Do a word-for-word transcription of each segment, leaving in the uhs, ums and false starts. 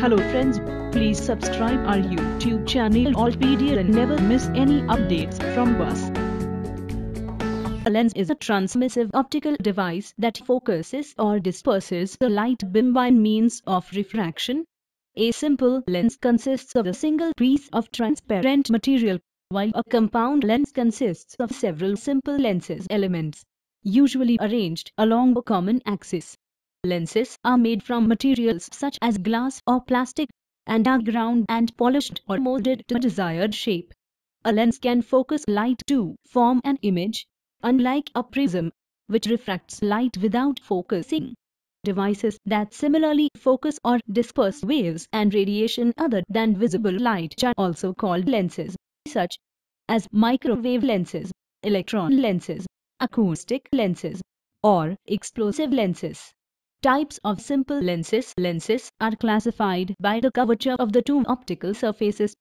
Hello friends, please subscribe our YouTube channel Altpedia and never miss any updates from us. A lens is a transmissive optical device that focuses or disperses a light beam by means of refraction. A simple lens consists of a single piece of transparent material, while a compound lens consists of several simple lenses elements, usually arranged along a common axis. Lenses are made from materials such as glass or plastic, and are ground and polished or molded to a desired shape. A lens can focus light to form an image, unlike a prism, which refracts light without focusing. Devices that similarly focus or disperse waves and radiation other than visible light are also called lenses, such as microwave lenses, electron lenses, acoustic lenses, or explosive lenses. Types of simple lenses. Lenses are classified by the curvature of the two optical surfaces.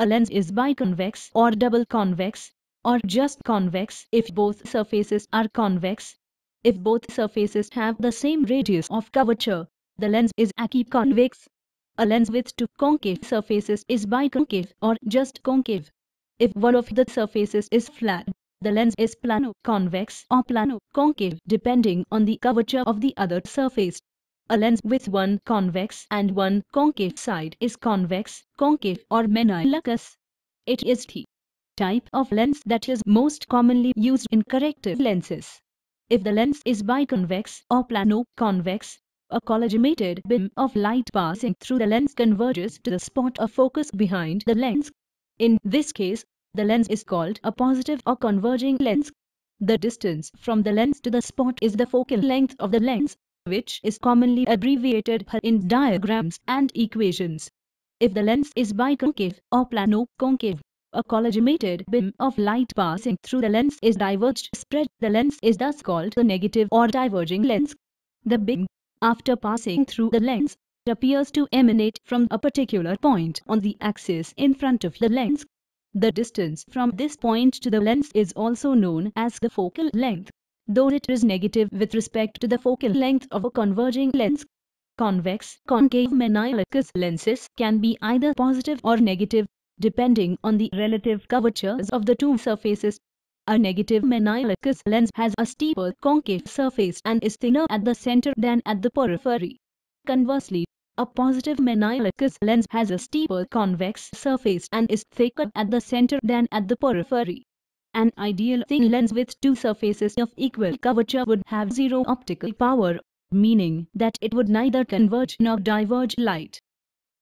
A lens is biconvex or double convex, or just convex if both surfaces are convex. If both surfaces have the same radius of curvature, the lens is apiconvex. A lens with two concave surfaces is biconcave or just concave. If one of the surfaces is flat, the lens is plano-convex or plano-concave depending on the curvature of the other surface. A lens with one convex and one concave side is convex, concave or meniscus. It is the type of lens that is most commonly used in corrective lenses. If the lens is biconvex or plano-convex, a collimated beam of light passing through the lens converges to the spot of focus behind the lens. In this case, the lens is called a positive or converging lens. The distance from the lens to the spot is the focal length of the lens, which is commonly abbreviated in diagrams and equations. If the lens is biconcave or plano-concave, a collimated beam of light passing through the lens is diverged spread. The lens is thus called a negative or diverging lens. The beam, after passing through the lens, appears to emanate from a particular point on the axis in front of the lens. The distance from this point to the lens is also known as the focal length, though it is negative with respect to the focal length of a converging lens. Convex, concave meniscus lenses can be either positive or negative, depending on the relative curvatures of the two surfaces. A negative meniscus lens has a steeper concave surface and is thinner at the center than at the periphery. Conversely, a positive meniscus lens has a steeper convex surface and is thicker at the center than at the periphery. An ideal thin lens with two surfaces of equal curvature would have zero optical power, meaning that it would neither converge nor diverge light.